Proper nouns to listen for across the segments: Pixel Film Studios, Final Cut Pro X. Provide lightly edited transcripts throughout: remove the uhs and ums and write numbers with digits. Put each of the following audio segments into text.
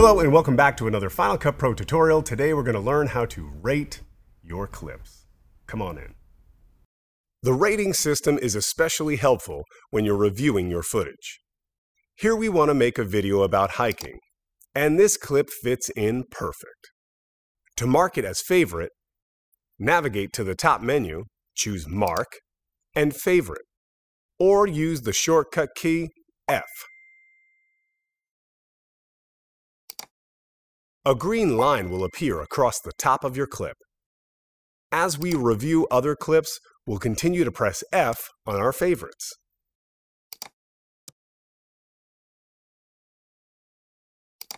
Hello and welcome back to another Final Cut Pro tutorial. Today we're going to learn how to rate your clips. Come on in. The rating system is especially helpful when you're reviewing your footage. Here we want to make a video about hiking, and this clip fits in perfect. To mark it as favorite, navigate to the top menu, choose Mark, and Favorite, or use the shortcut key F. A green line will appear across the top of your clip. As we review other clips, we'll continue to press F on our favorites.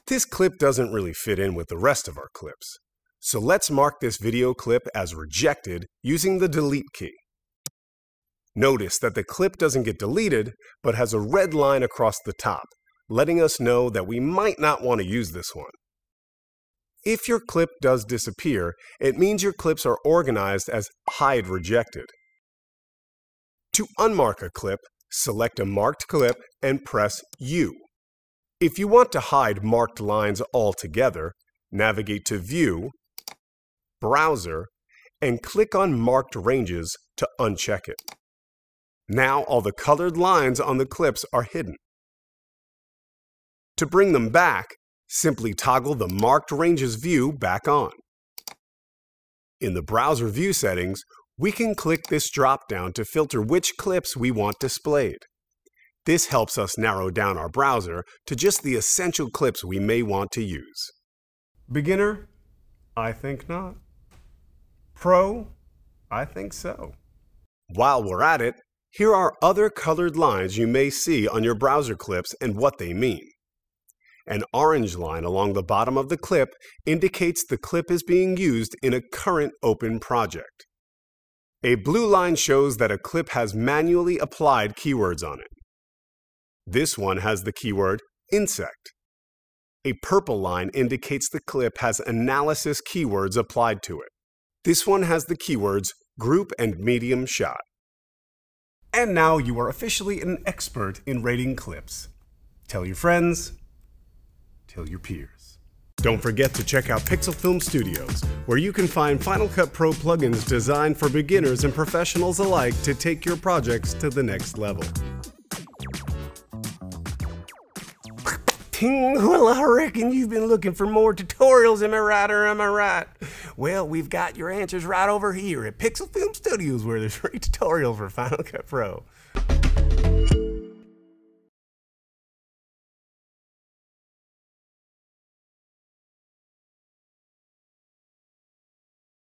This clip doesn't really fit in with the rest of our clips, so let's mark this video clip as rejected using the delete key. Notice that the clip doesn't get deleted, but has a red line across the top, letting us know that we might not want to use this one. If your clip does disappear, it means your clips are organized as Hide Rejected. To unmark a clip, select a marked clip and press U. If you want to hide marked lines altogether, navigate to View, Browser, and click on Marked Ranges to uncheck it. Now all the colored lines on the clips are hidden. To bring them back, simply toggle the Marked Ranges view back on. In the browser view settings, we can click this drop-down to filter which clips we want displayed. This helps us narrow down our browser to just the essential clips we may want to use. Beginner? I think not. Pro? I think so. While we're at it, here are other colored lines you may see on your browser clips and what they mean. An orange line along the bottom of the clip indicates the clip is being used in a current open project. A blue line shows that a clip has manually applied keywords on it. This one has the keyword insect. A purple line indicates the clip has analysis keywords applied to it. This one has the keywords group and medium shot. And now you are officially an expert in rating clips. Tell your friends. Tell your peers. Don't forget to check out Pixel Film Studios, where you can find Final Cut Pro plugins designed for beginners and professionals alike to take your projects to the next level. Well, I reckon you've been looking for more tutorials, am I right or am I right? Well, we've got your answers right over here at Pixel Film Studios, where there's free tutorials for Final Cut Pro.